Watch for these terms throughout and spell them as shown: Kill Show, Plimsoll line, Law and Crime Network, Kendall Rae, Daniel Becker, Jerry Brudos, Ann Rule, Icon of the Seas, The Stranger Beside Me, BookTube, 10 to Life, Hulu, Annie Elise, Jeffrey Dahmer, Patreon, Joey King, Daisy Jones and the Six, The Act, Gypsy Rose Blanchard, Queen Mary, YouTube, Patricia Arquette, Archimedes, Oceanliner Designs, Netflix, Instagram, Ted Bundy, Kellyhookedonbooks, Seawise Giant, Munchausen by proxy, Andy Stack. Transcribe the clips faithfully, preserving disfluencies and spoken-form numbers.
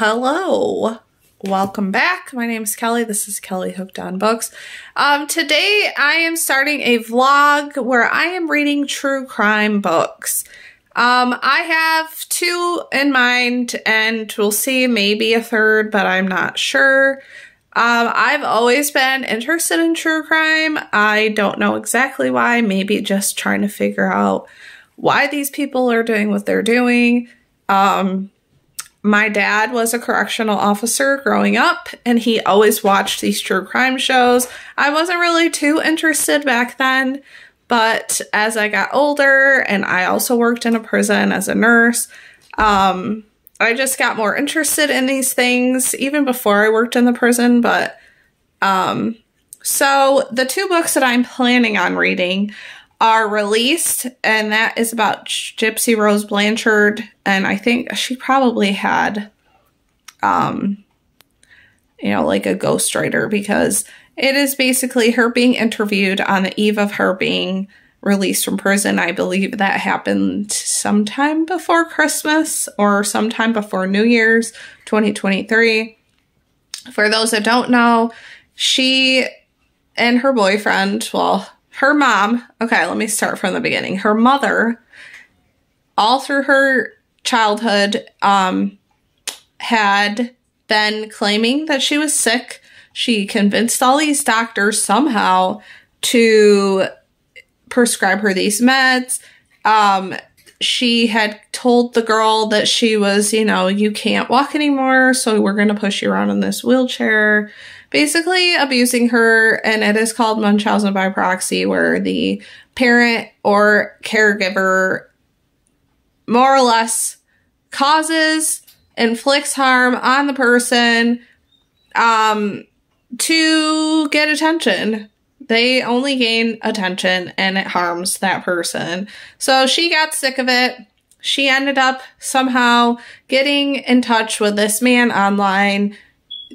Hello. Welcome back. My name is Kelly. This is Kelly Hooked on Books. Um, today I am starting a vlog where I am reading true crime books. Um, I have two in mind and we'll see, maybe a third, but I'm not sure. Um, I've always been interested in true crime. I don't know exactly why, maybe just trying to figure out why these people are doing what they're doing. Um, My dad was a correctional officer growing up, and he always watched these true crime shows. I wasn't really too interested back then, but as I got older, and I also worked in a prison as a nurse, um, I just got more interested in these things even before I worked in the prison. But um, so the two books that I'm planning on reading are released, and that is about Gypsy Rose Blanchard, and I think she probably had, um, you know, like a ghostwriter, because it is basically her being interviewed on the eve of her being released from prison. I believe that happened sometime before Christmas or sometime before New Year's twenty twenty-three. For those that don't know, she and her boyfriend, well, her mom, okay, let me start from the beginning. Her mother, all through her childhood, um, had been claiming that she was sick. She convinced all these doctors somehow to prescribe her these meds. Um, she had told the girl that she was, you know, you can't walk anymore, so we're going to push you around in this wheelchair. Basically abusing her, and it is called Munchausen by proxy, where the parent or caregiver more or less causes, inflicts harm on the person um, to get attention. They only gain attention, and it harms that person. So she got sick of it. She ended up somehow getting in touch with this man online.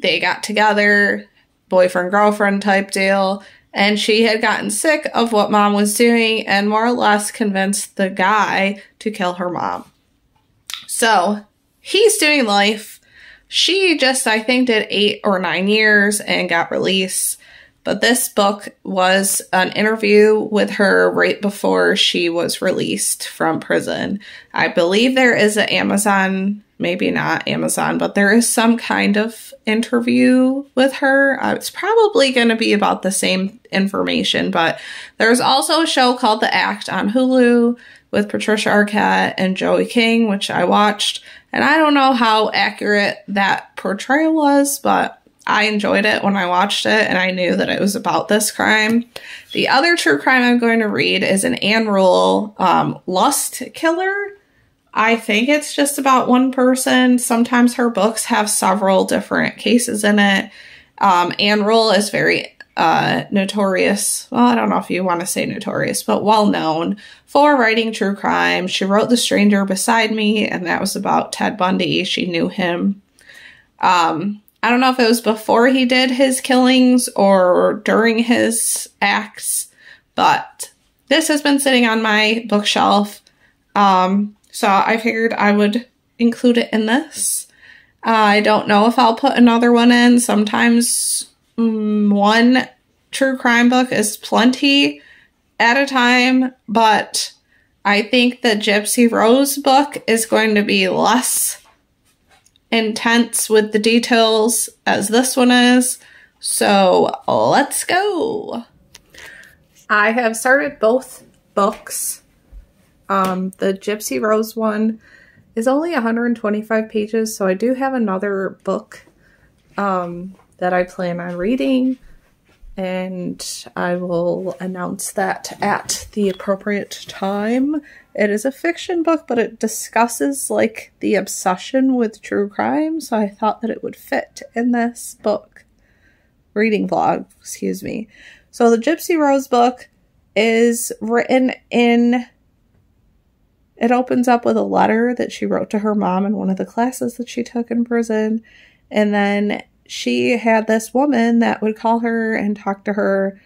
They got together, boyfriend, girlfriend type deal, and she had gotten sick of what mom was doing and more or less convinced the guy to kill her mom. So he's doing life. She just, I think, did eight or nine years and got released. But this book was an interview with her right before she was released from prison. I believe there is an Amazon, maybe not Amazon, but there is some kind of interview with her. Uh, it's probably going to be about the same information, but there's also a show called The Act on Hulu with Patricia Arquette and Joey King, which I watched. And I don't know how accurate that portrayal was, but I enjoyed it when I watched it, and I knew that it was about this crime. The other true crime I'm going to read is an Ann Rule um, lust killer. I think it's just about one person. Sometimes her books have several different cases in it. Um, Ann Rule is very uh, notorious. Well, I don't know if you want to say notorious, but well-known for writing true crime. She wrote The Stranger Beside Me, and that was about Ted Bundy. She knew him. Um... I don't know if it was before he did his killings or during his acts, but this has been sitting on my bookshelf, um, so I figured I would include it in this. Uh, I don't know if I'll put another one in. Sometimes um, one true crime book is plenty at a time, but I think the Gypsy Rose book is going to be less intense with the details as this one is. So let's go. I have started both books. Um, the Gypsy Rose one is only one hundred twenty-five pages, so I do have another book um, that I plan on reading, and I will announce that at the appropriate time. It is a fiction book, but it discusses like the obsession with true crime, so I thought that it would fit in this book reading vlog, excuse me. So the Gypsy Rose book is written in, it opens up with a letter that she wrote to her mom in one of the classes that she took in prison, and then she had this woman that would call her and talk to her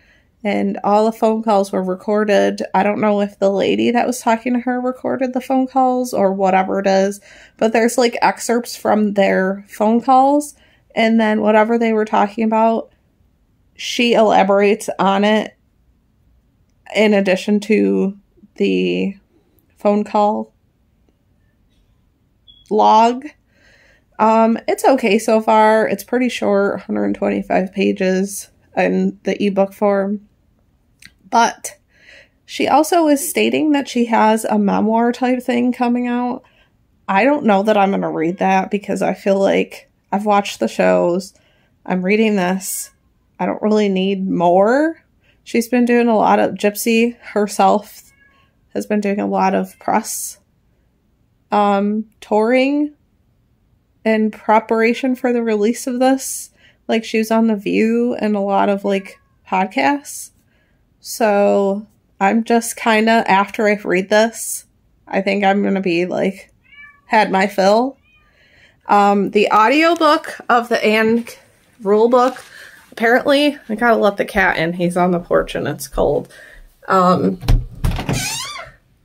and all the phone calls were recorded. I don't know if the lady that was talking to her recorded the phone calls or whatever it is, but there's like excerpts from their phone calls, and then whatever they were talking about, she elaborates on it in addition to the phone call log. Um, it's okay so far. It's pretty short, one hundred twenty-five pages in the ebook form. But she also is stating that she has a memoir type thing coming out. I don't know that I'm going to read that because I feel like I've watched the shows. I'm reading this. I don't really need more. She's been doing a lot of, Gypsy herself has been doing a lot of press um, touring in preparation for the release of this. Like, she was on The View and a lot of, like, podcasts. So I'm just kind of, after I read this, I think I'm going to be, like, had my fill. Um, the audiobook of the Ann Rule book, apparently, I gotta let the cat in. He's on the porch and it's cold. Um,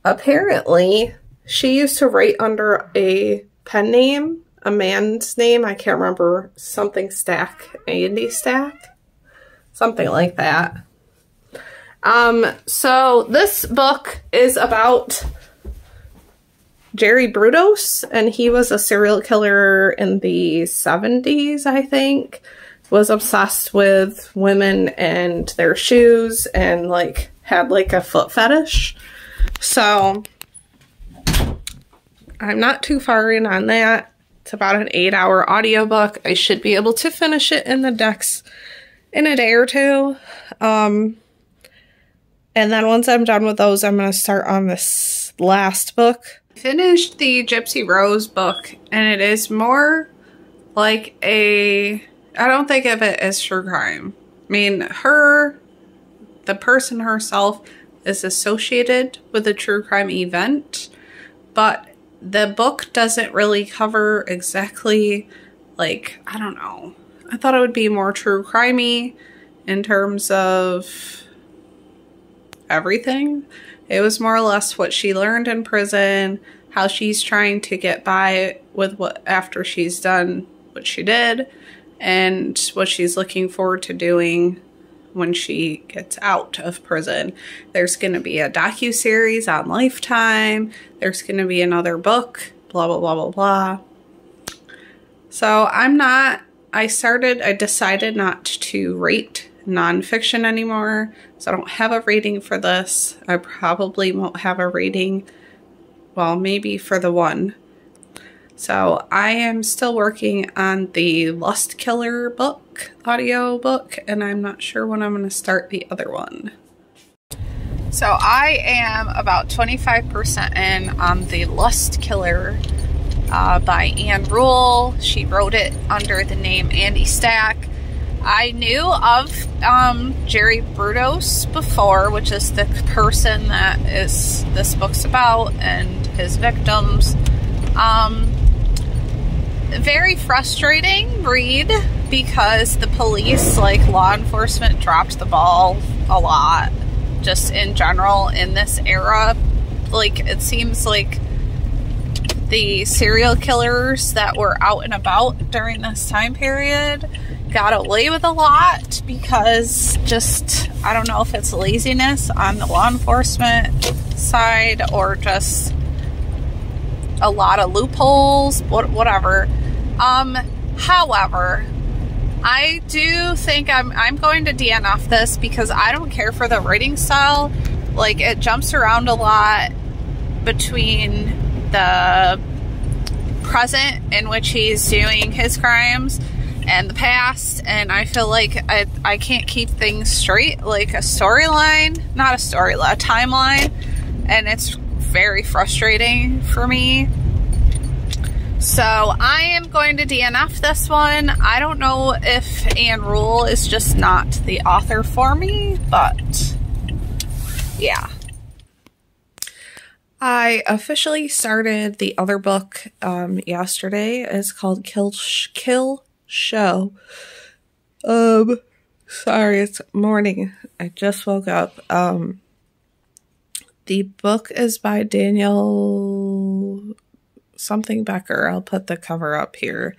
apparently, she used to write under a pen name, a man's name, I can't remember, something Stack, Andy Stack, something like that. Um, so this book is about Jerry Brudos, and he was a serial killer in the seventies, I think, was obsessed with women and their shoes and, like, had, like, a foot fetish. So I'm not too far in on that. It's about an eight-hour audiobook. I should be able to finish it in the decks in a day or two. Um, and then once I'm done with those, I'm going to start on this last book. I finished the Gypsy Rose book, and it is more like a... I don't think of it as true crime. I mean, her, the person herself, is associated with a true crime event, but the book doesn't really cover exactly, like, I don't know. I thought it would be more true crimey in terms of everything. It was more or less what she learned in prison, how she's trying to get by with what after she's done what she did, and what she's looking forward to doing when she gets out of prison. There's going to be a docuseries on Lifetime. There's going to be another book, blah, blah, blah, blah, blah. So I'm not, I started, I decided not to rate nonfiction anymore. So I don't have a rating for this. I probably won't have a rating, well, maybe for the one. So I am still working on the Lust Killer book, audio book, and I'm not sure when I'm going to start the other one. So I am about twenty-five percent in on the Lust Killer uh, by Ann Rule. She wrote it under the name Andy Stack. I knew of um, Jerry Brudos before, which is the person that is this book's about, and his victims. Um... Very frustrating read because the police, like law enforcement, dropped the ball a lot just in general in this era. Like, it seems like the serial killers that were out and about during this time period got away with a lot because just, I don't know if it's laziness on the law enforcement side or just a lot of loopholes, whatever. Um, however, I do think I'm, I'm going to D N F this because I don't care for the writing style. Like, it jumps around a lot between the present in which he's doing his crimes and the past, and I feel like I, I can't keep things straight, like a storyline, not a storyline, a timeline, and it's very frustrating for me. So I am going to D N F this one. I don't know if Ann Rule is just not the author for me, but yeah. I officially started the other book um, yesterday. It's called Kill Sh Kill Show. Um, Sorry, it's morning. I just woke up. Um, the book is by Daniel something Becker. I'll put the cover up here.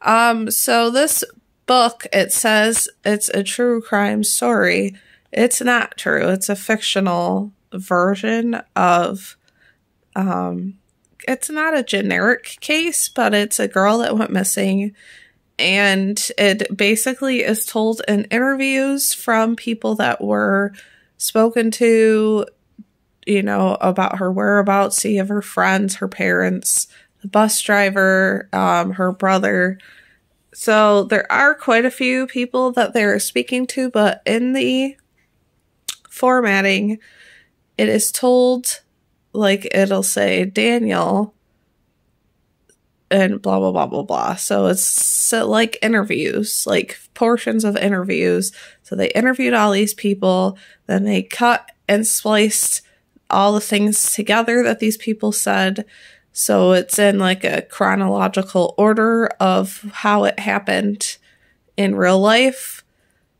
Um, so this book, it says it's a true crime story. It's not true. It's a fictional version of, um, it's not a generic case, but it's a girl that went missing. And it basically is told in interviews from people that were spoken to, you know, about her whereabouts, see of her friends, her parents, the bus driver, um, her brother. So there are quite a few people that they're speaking to, but in the formatting, it is told, like, it'll say Daniel and blah, blah, blah, blah, blah. So it's so like interviews, like portions of interviews. So they interviewed all these people, then they cut and spliced all the things together that these people said. So it's in like a chronological order of how it happened in real life.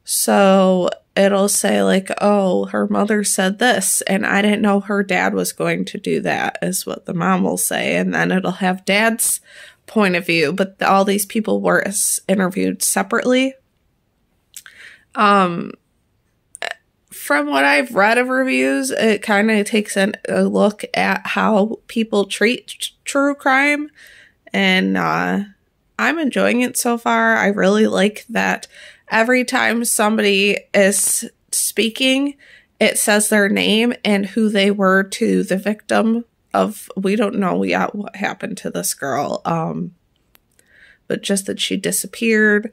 So it'll say like, oh, her mother said this, and I didn't know her dad was going to do that, is what the mom will say. And then it'll have dad's point of view, but all these people were interviewed separately. Um, from what I've read of reviews, it kind of takes an, a look at how people treat t- true crime, and uh, I'm enjoying it so far. I really like that. Every time somebody is speaking, it says their name and who they were to the victim of, we don't know yet what happened to this girl, um, but just that she disappeared.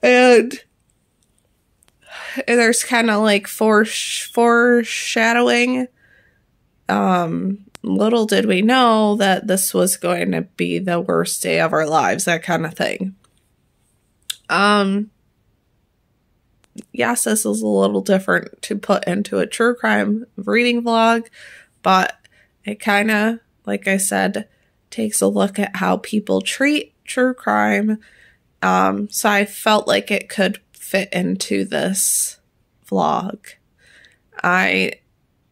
And there's kind of like foresh- foreshadowing. Um, little did we know that this was going to be the worst day of our lives, that kind of thing. Um... Yes, this is a little different to put into a true crime reading vlog, but it kind of, like I said, takes a look at how people treat true crime. Um, so I felt like it could fit into this vlog. I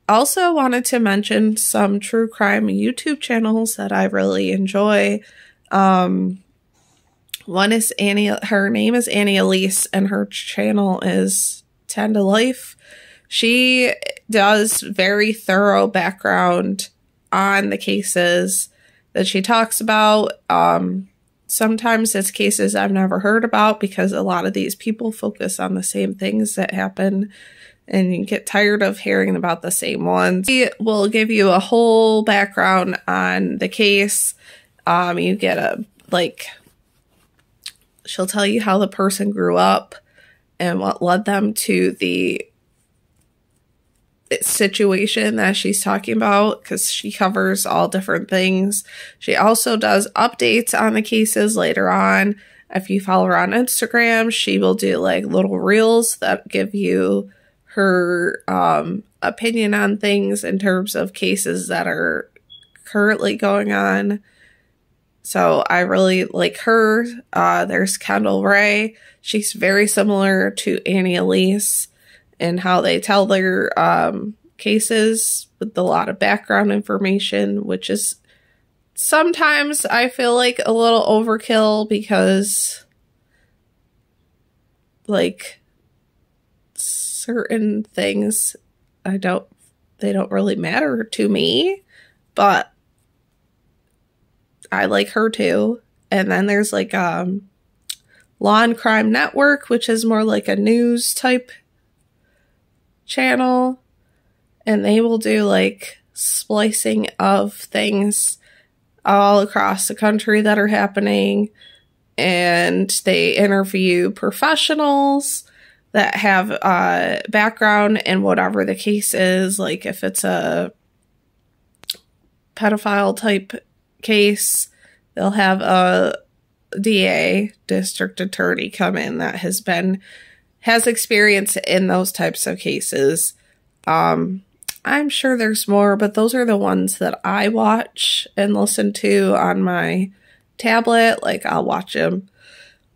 also wanted to mention some true crime YouTube channels that I really enjoy. Um... One is Annie, her name is Annie Elise, and her channel is ten to life. She does very thorough background on the cases that she talks about. Um, sometimes it's cases I've never heard about because a lot of these people focus on the same things that happen, and you get tired of hearing about the same ones. She will give you a whole background on the case. Um, you get a, like... She'll tell you how the person grew up and what led them to the situation that she's talking about, because she covers all different things. She also does updates on the cases later on. If you follow her on Instagram, she will do like little reels that give you her um, opinion on things in terms of cases that are currently going on. So I really like her. Uh, there's Kendall Rae. She's very similar to Annie Elise in how they tell their um, cases with a lot of background information, which is sometimes I feel like a little overkill because like certain things I don't, they don't really matter to me, but I like her too. And then there's like um, Law and Crime Network, which is more like a news type channel. And they will do like splicing of things all across the country that are happening. And they interview professionals that have uh, background in whatever the case is. Like if it's a pedophile type case, they'll have a D A, district attorney, come in that has been has experience in those types of cases. Um, I'm sure there's more, but those are the ones that I watch and listen to on my tablet. Like I'll watch them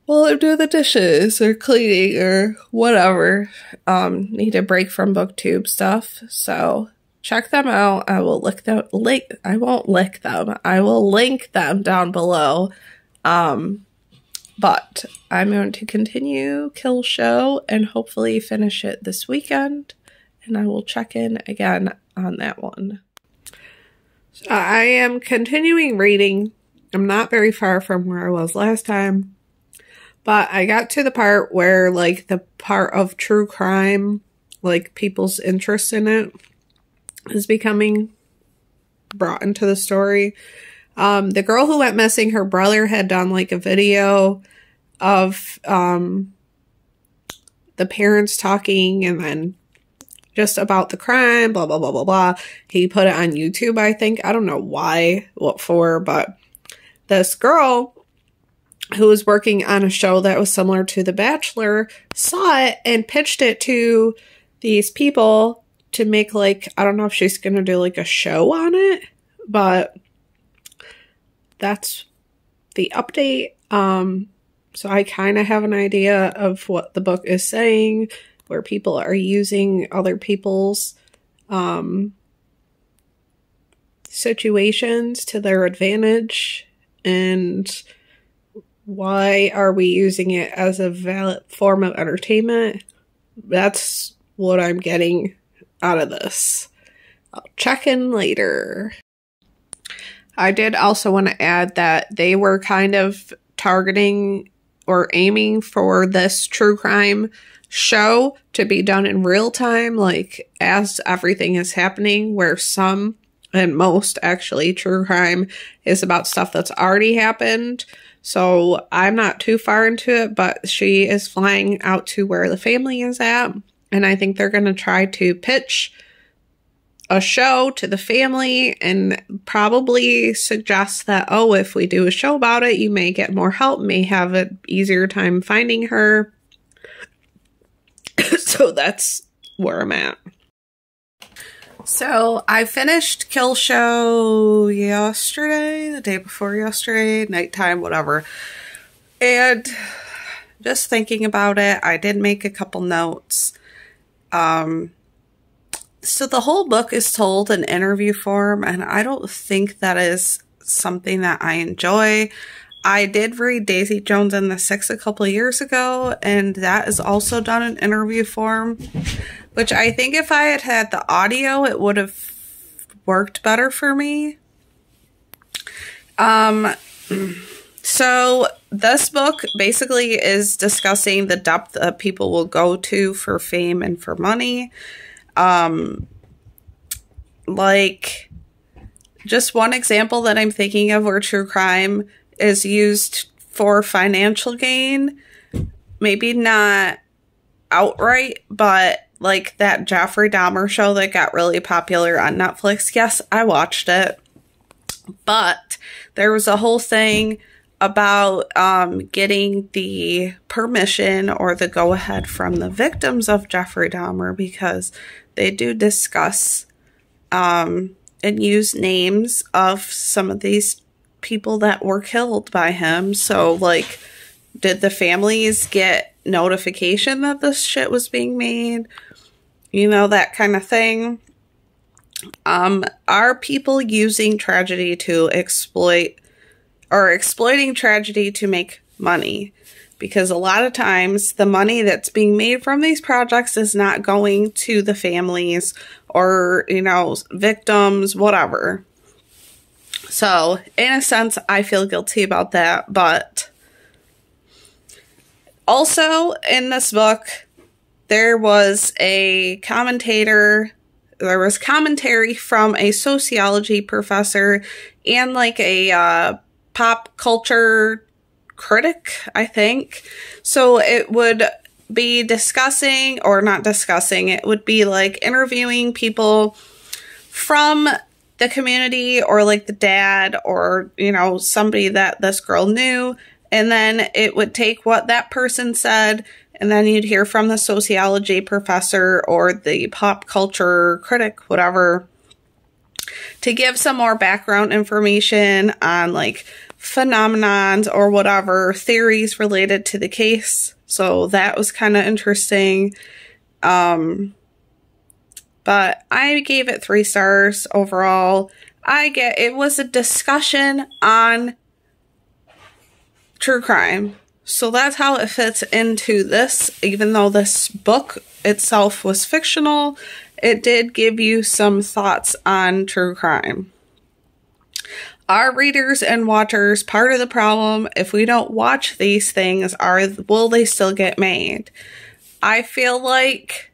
well, or do the dishes or cleaning or whatever. Um, need a break from BookTube stuff. So check them out. I will lick them. Link. I won't lick them. I will link them down below. Um, but I'm going to continue Kill Show and hopefully finish it this weekend. And I will check in again on that one. So I am continuing reading. I'm not very far from where I was last time. But I got to the part where, like, the part of true crime, like, people's interest in it is becoming brought into the story. Um, the girl who went missing, her brother had done, like, a video of um, the parents talking and then just about the crime, blah, blah, blah, blah, blah. He put it on YouTube, I think. I don't know why, what for, but this girl who was working on a show that was similar to The Bachelor, saw it and pitched it to these people to make, like, I don't know if she's going to do, like, a show on it, but that's the update. Um, so I kind of have an idea of what the book is saying, where people are using other people's um, situations to their advantage, and why are we using it as a valid form of entertainment? That's what I'm getting out of this. I'll check in later. I did also want to add that they were kind of targeting or aiming for this true crime show to be done in real time, like as everything is happening, where some and most actually true crime is about stuff that's already happened. So I'm not too far into it, but she is flying out to where the family is at. And I think they're going to try to pitch a show to the family and probably suggest that, oh, if we do a show about it, you may get more help, may have an easier time finding her. So that's where I'm at. So I finished Kill Show yesterday, the day before yesterday, nighttime, whatever. And just thinking about it, I did make a couple notes. Um, so the whole book is told in interview form, and I don't think that is something that I enjoy. I did read Daisy Jones and the Six a couple of years ago, and that is also done in interview form. Which I think if I had had the audio, it would have worked better for me. Um, so this book basically is discussing the depth that people will go to for fame and for money. Um, like, just one example that I'm thinking of where true crime is used for financial gain. Maybe not outright, but like that Jeffrey Dahmer show that got really popular on Netflix. Yes, I watched it. But there was a whole thing about um, getting the permission or the go-ahead from the victims of Jeffrey Dahmer, because they do discuss um, and use names of some of these people that were killed by him. So, like, did the families get notification that this shit was being made? You know, that kind of thing. Um, are people using tragedy to exploit, or exploiting tragedy to make money? Because a lot of times the money that's being made from these projects is not going to the families or, you know, victims, whatever. So, in a sense, I feel guilty about that, but also in this book, there was a commentator, there was commentary from a sociology professor and like a uh, pop culture critic, I think. So it would be discussing, or not discussing, it would be like interviewing people from the community or like the dad or, you know, somebody that this girl knew. And then it would take what that person said, and then you'd hear from the sociology professor or the pop culture critic, whatever, to give some more background information on, like, phenomenons or whatever theories related to the case. So that was kind of interesting. Um, but I gave it three stars overall. I get it was a discussion on true crime. So that's how it fits into this. Even though this book itself was fictional, it did give you some thoughts on true crime. Are readers and watchers part of the problem? If we don't watch these things, are will they still get made? I feel like,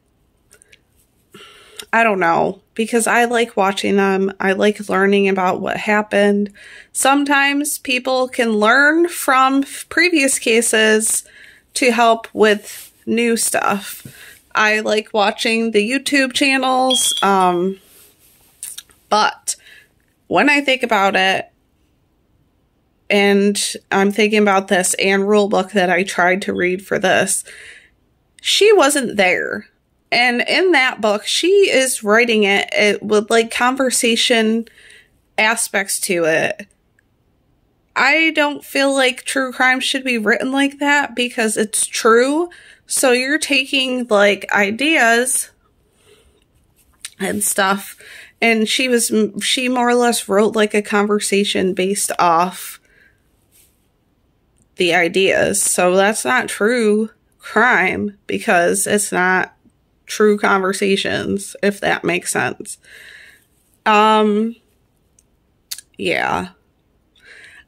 I don't know, because I like watching them. I like learning about what happened. Sometimes people can learn from previous cases to help with new stuff. I like watching the YouTube channels, um, but when I think about it, and I'm thinking about this Ann Rule book that I tried to read for this, she wasn't there. And in that book, she is writing it, it with like conversation aspects to it. I don't feel like true crime should be written like that because it's true. So you're taking like ideas and stuff. And she was, she more or less wrote like a conversation based off the ideas. So that's not true crime because it's not true conversations, if that makes sense. Um, yeah.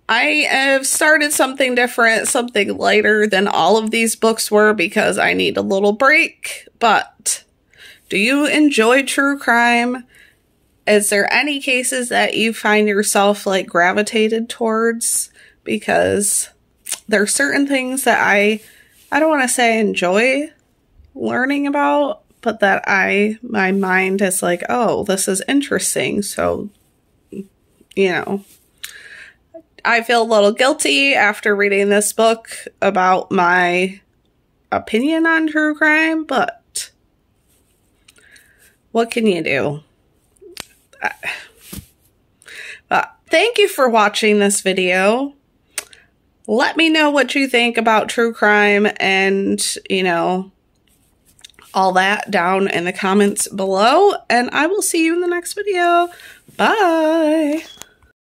I have started something different, something lighter than all of these books were because I need a little break. But do you enjoy true crime? Is there any cases that you find yourself like gravitated towards? Because there are certain things that I, I don't want to say enjoy learning about, but that I, my mind is like, oh, this is interesting. So, you know, I feel a little guilty after reading this book about my opinion on true crime, but what can you do? But thank you for watching this video. Let me know what you think about true crime and, you know, all that down in the comments below, and I will see you in the next video. Bye.